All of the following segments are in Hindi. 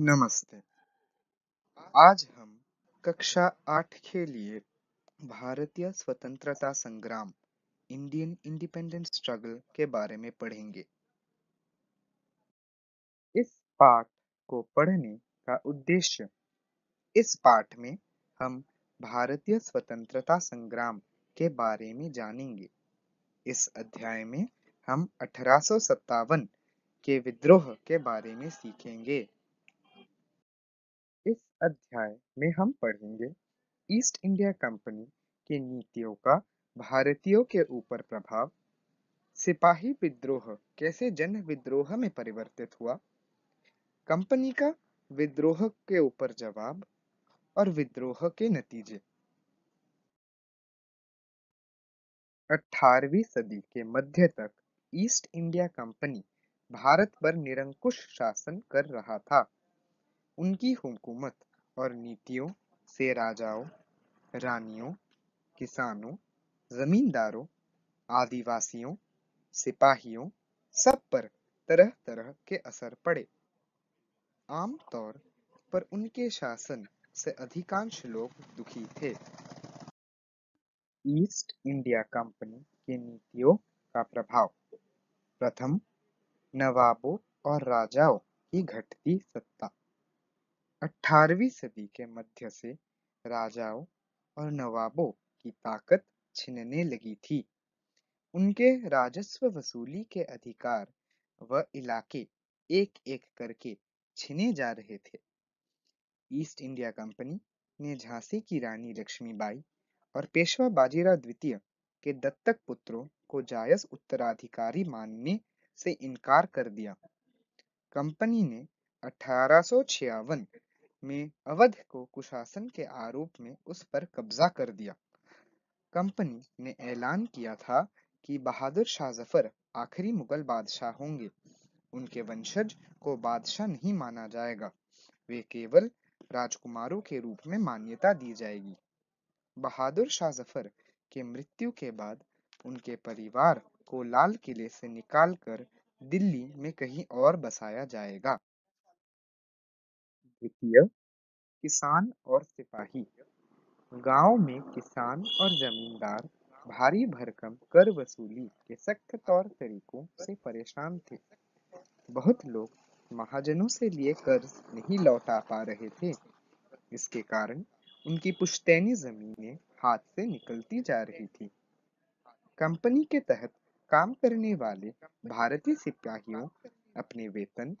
नमस्ते। आज हम कक्षा 8 के लिए भारतीय स्वतंत्रता संग्राम इंडियन इंडिपेंडेंस स्ट्रगल के बारे में पढ़ेंगे। इस पाठ को पढ़ने का उद्देश्य, इस पाठ में हम भारतीय स्वतंत्रता संग्राम के बारे में जानेंगे। इस अध्याय में हम 1857 के विद्रोह के बारे में सीखेंगे। इस अध्याय में हम पढ़ेंगे ईस्ट इंडिया कंपनी की नीतियों का भारतीयों के ऊपर प्रभाव, सिपाही विद्रोह कैसे जन विद्रोह में परिवर्तित हुआ, कंपनी का विद्रोह के ऊपर जवाब और विद्रोह के नतीजे। 18वीं सदी के मध्य तक ईस्ट इंडिया कंपनी भारत पर निरंकुश शासन कर रहा था। उनकी हुकूमत और नीतियों से राजाओं, रानियों, किसानों, जमींदारों, आदिवासियों, सिपाहियों सब पर तरह तरह के असर पड़े। आम तौर पर उनके शासन से अधिकांश लोग दुखी थे। ईस्ट इंडिया कंपनी की नीतियों का प्रभाव। प्रथम, नवाबों और राजाओं की घटती सत्ता। 18वीं सदी के मध्य से राजाओं और नवाबों की ताकत छिनने लगी थी। उनके राजस्व वसूली के अधिकार व इलाके एक एक करके छिने जा रहे थे। ईस्ट इंडिया कंपनी ने झांसी की रानी लक्ष्मी बाई और पेशवा बाजीराव द्वितीय के दत्तक पुत्रों को जायज उत्तराधिकारी मानने से इनकार कर दिया। कंपनी ने 1856 में अवध को कुशासन के आरोप में उस पर कब्जा कर दिया। कंपनी ने ऐलान किया था कि बहादुर शाह जफर आखिरी मुगल बादशाह होंगे। उनके वंशज को बादशाह नहीं माना जाएगा, वे केवल राजकुमारों के रूप में मान्यता दी जाएगी। बहादुर शाह जफर के मृत्यु के बाद उनके परिवार को लाल किले से निकालकर दिल्ली में कहीं और बसाया जाएगा। द्वितीय, किसान और सिपाही। गांव में किसान और जमींदार भारी भरकम कर वसूली के सख्त तौर तरीकों से परेशान थे। बहुत लोग महाजनों से लिए कर्ज नहीं लौटा पा रहे थे। इसके कारण उनकी पुश्तैनी जमीनें हाथ से निकलती जा रही थी। कंपनी के तहत काम करने वाले भारतीय सिपाहियों अपने वेतन,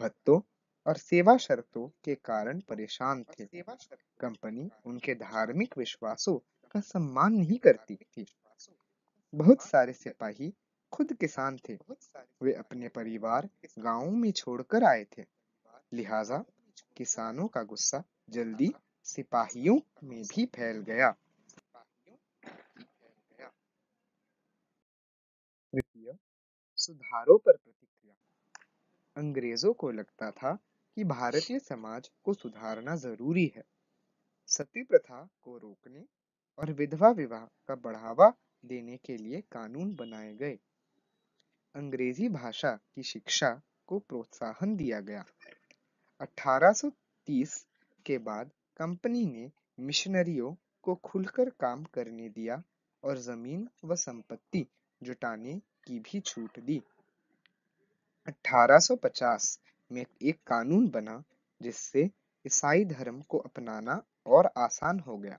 भत्तों और सेवा शर्तों के कारण परेशान थे। कंपनी उनके धार्मिक विश्वासों का सम्मान नहीं करती थी। बहुत सारे सिपाही खुद किसान थे, वे अपने परिवार गांवों में छोड़कर आए थे। लिहाजा किसानों का गुस्सा जल्दी सिपाहियों में भी फैल गया। तृतीय, सुधारों पर प्रतिक्रिया। अंग्रेजों को लगता था कि भारतीय समाज को सुधारना जरूरी है। सती प्रथा को रोकने और विधवा विवाह का बढ़ावा देने के लिए कानून बनाए गए। अंग्रेजी भाषा की शिक्षा को प्रोत्साहन दिया गया। 1830 के बाद कंपनी ने मिशनरियों को खुलकर काम करने दिया और जमीन व संपत्ति जुटाने की भी छूट दी। 1850 में एक कानून बना जिससे ईसाई धर्म को अपनाना और आसान हो गया।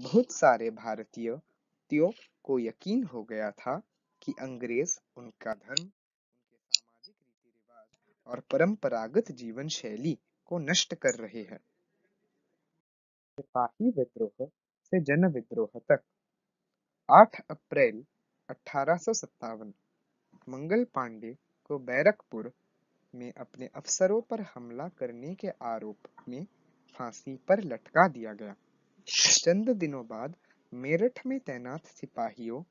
बहुत सारे भारतीयों को यकीन हो गया था कि अंग्रेज उनका धर्म, उनके सामाजिक रीति रिवाज और परंपरागत जीवन शैली को नष्ट कर रहे हैं। सिपाही विद्रोह से जन विद्रोह तक। 8 अप्रैल 1857 मंगल पांडे को बैरकपुर में अपने अफसरों पर हमला करने के आरोप में फांसी पर लटका दिया गया। चंद दिनों बाद मेरठ में तैनात सिपाहियों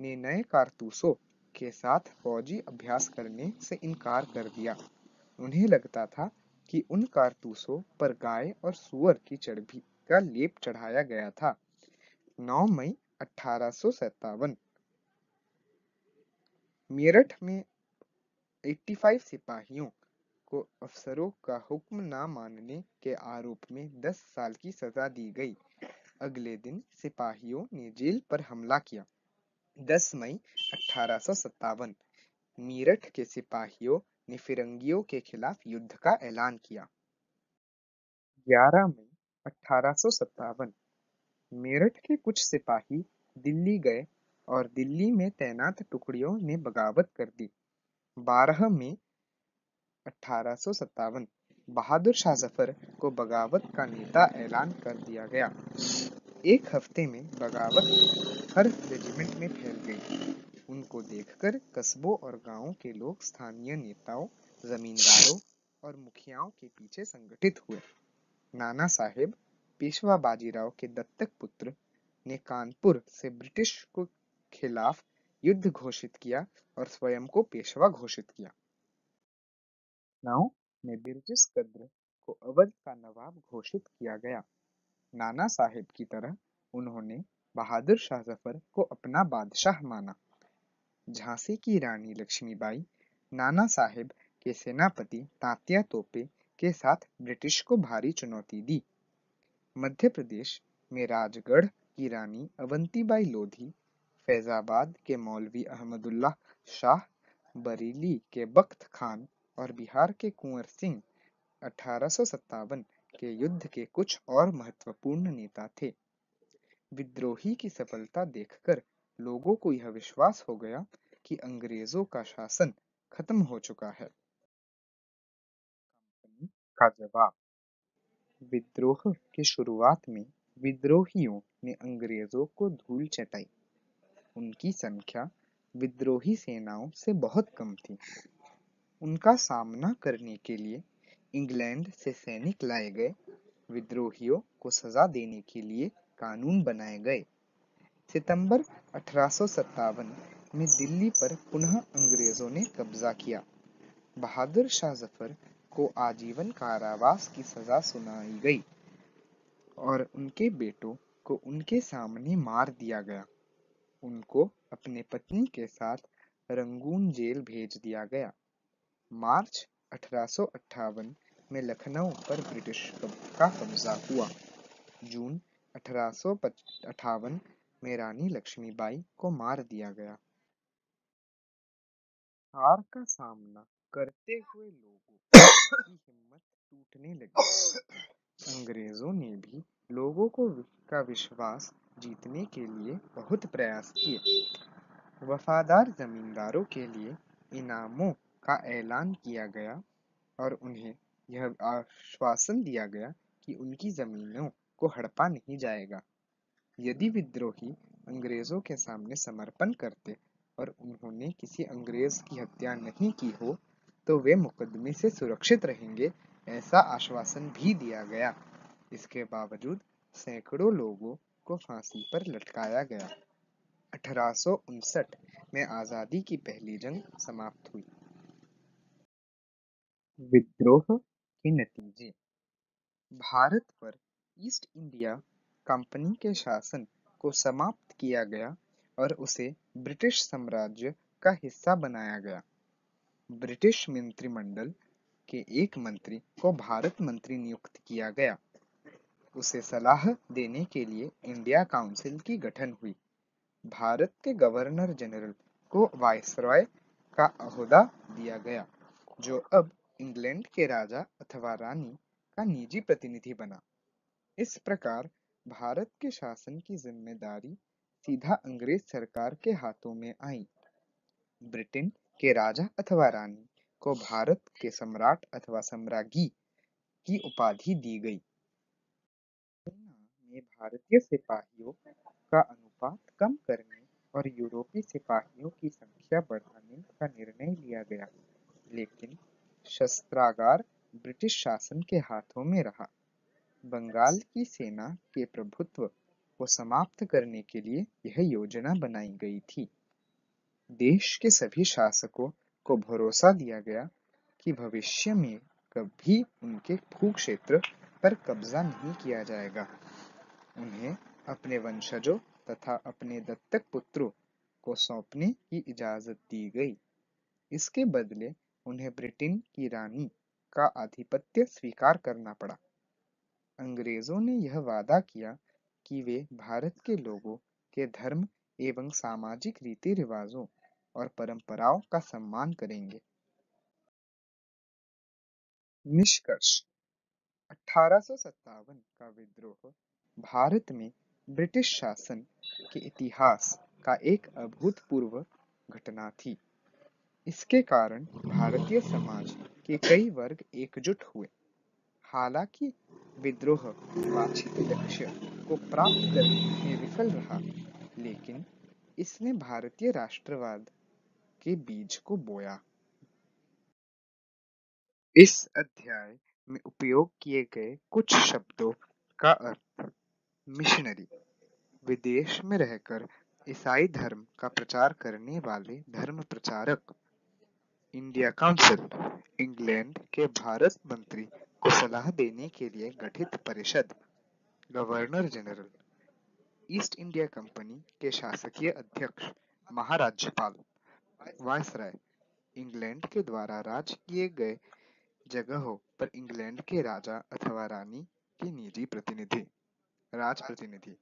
ने नए कारतूसों के साथ फौजी अभ्यास करने से इनकार कर दिया। उन्हें लगता था कि उन कारतूसों पर गाय और सूअर की चर्बी का लेप चढ़ाया गया था। 9 मई 1857 मेरठ में 85 सिपाहियों को अफसरों का हुक्म ना मानने के आरोप में 10 साल की सजा दी गई। अगले दिन सिपाहियों ने जेल पर हमला किया। 10 मई 1857 मेरठ के सिपाहियों ने फिरंगियों के खिलाफ युद्ध का ऐलान किया। 11 मई 1857 मेरठ के कुछ सिपाही दिल्ली गए और दिल्ली में तैनात टुकड़ियों ने बगावत कर दी। 12 मई 1857 बहादुर शाह जफर को बगावत का नेता ऐलान कर दिया गया। एक हफ्ते में बगावत हर रेजिमेंट में फैल गई। उनको देखकर कस्बों और गांवों के लोग स्थानीय नेताओं, जमींदारों और मुखियाओं के पीछे संगठित हुए। नाना साहेब, पेशवा बाजीराव के दत्तक पुत्र, ने कानपुर से ब्रिटिश को खिलाफ युद्ध घोषित किया और स्वयं को पेशवा घोषित किया। नाव में बिरजिस कद्र को अवध का नवाब घोषित किया गया। नाना साहेब की तरह उन्होंने बहादुर शाह जफर को अपना बादशाह माना। झांसी की रानी लक्ष्मीबाई नाना साहेब के सेनापति तात्या तोपे के साथ ब्रिटिश को भारी चुनौती दी। मध्य प्रदेश में राजगढ़ की रानी अवंतीबाई लोधी, फैजाबाद के मौलवी अहमदुल्लाह शाह, बरेली के बख्त खान और बिहार के कुंवर सिंह 1857 के युद्ध के कुछ और महत्वपूर्ण नेता थे। विद्रोही की सफलता देखकर लोगों को यह विश्वास हो गया कि अंग्रेजों का शासन खत्म हो चुका है। कंपनी का जवाब। विद्रोह की शुरुआत में विद्रोहियों ने अंग्रेजों को धूल चटाई। उनकी संख्या विद्रोही सेनाओं से बहुत कम थी। उनका सामना करने के लिए इंग्लैंड से सैनिक लाए गए। विद्रोहियों को सजा देने के लिए कानून बनाए गए। सितंबर 1857 में दिल्ली पर पुनः अंग्रेजों ने कब्जा किया। बहादुर शाह जफर को आजीवन कारावास की सजा सुनाई गई और उनके बेटों को उनके सामने मार दिया गया। उनको अपने पत्नी के साथ रंगून जेल भेज दिया गया। मार्च 1858 में लखनऊ पर ब्रिटिश का कब्जा हुआ। जून 1858 में रानी लक्ष्मीबाई को मार दिया गया। हार का सामना करते हुए लोगों की हिम्मत टूटने लगी। अंग्रेजों ने भी लोगों को का विश्वास जीतने के लिए बहुत प्रयास किए। वफादार जमींदारों के लिए इनामों का ऐलान किया गया और उन्हें यह आश्वासन दिया गया कि उनकी जमीनों को हड़पा नहीं जाएगा। यदि विद्रोही अंग्रेजों के सामने समर्पण करते और उन्होंने किसी अंग्रेज की हत्या नहीं की हो तो वे मुकदमे से सुरक्षित रहेंगे, ऐसा आश्वासन भी दिया गया। इसके बावजूद सैकड़ों लोगों को फांसी पर लटकाया गया। 1859 में आजादी की पहली जंग समाप्त हुई। विद्रोह के नतीजे। भारत पर ईस्ट इंडिया कंपनी के शासन को समाप्त किया गया और उसे ब्रिटिश साम्राज्य का हिस्सा बनाया गया। ब्रिटिश मंत्रिमंडल के एक मंत्री को भारत मंत्री नियुक्त किया गया। उसे सलाह देने के लिए इंडिया काउंसिल की गठन हुई। भारत के गवर्नर जनरल को वायसराय का अहदा दिया गया, जो अब इंग्लैंड के राजा अथवा रानी का निजी प्रतिनिधि बना। इस प्रकार भारत के शासन की जिम्मेदारी सीधा अंग्रेज सरकार के हाथों में आई। ब्रिटेन के राजा अथवा रानी को भारत के सम्राट अथवा सम्राज्ञी की उपाधि दी गई। में भारतीय सिपाहियों का अनुपात कम करने और यूरोपीय सिपाहियों की संख्या बढ़ाने का निर्णय लिया गया, लेकिन शस्त्रागार ब्रिटिश शासन के हाथों में रहा। बंगाल की सेना के प्रभुत्व को समाप्त करने के लिए यह योजना बनाई गई थी। देश के सभी शासकों को भरोसा दिया गया कि भविष्य में कभी उनके भूक्षेत्र पर कब्जा नहीं किया जाएगा। उन्हें अपने वंशजों तथा अपने दत्तक पुत्रों को सौंपने की इजाजत दी गई। इसके बदले उन्हें ब्रिटेन की रानी का आधिपत्य स्वीकार करना पड़ा। अंग्रेजों ने यह वादा किया कि वे भारत के लोगों के धर्म एवं सामाजिक रीति रिवाजों और परंपराओं का सम्मान करेंगे। निष्कर्ष: 1857 का विद्रोह भारत में ब्रिटिश शासन के इतिहास का एक अभूतपूर्व घटना थी। इसके कारण भारतीय समाज के कई वर्ग एकजुट हुए। हालांकि विद्रोह वांछित लक्ष्य को प्राप्त करने में विफल रहा, लेकिन इसने भारतीय राष्ट्रवाद के बीज को बोया। इस अध्याय में उपयोग किए गए कुछ शब्दों का अर्थ: मिशनरी, विदेश में रहकर ईसाई धर्म का प्रचार करने वाले धर्म प्रचारक। इंडिया काउंसिल, इंग्लैंड के भारत मंत्री को सलाह देने के लिए गठित परिषद। Governor general, East India company के शासकीय अध्यक्ष महाराज्यपाल। वायसराय, इंग्लैंड के द्वारा राज किए गए जगहों पर इंग्लैंड के राजा अथवा रानी के निजी प्रतिनिधि, राज प्रतिनिधि।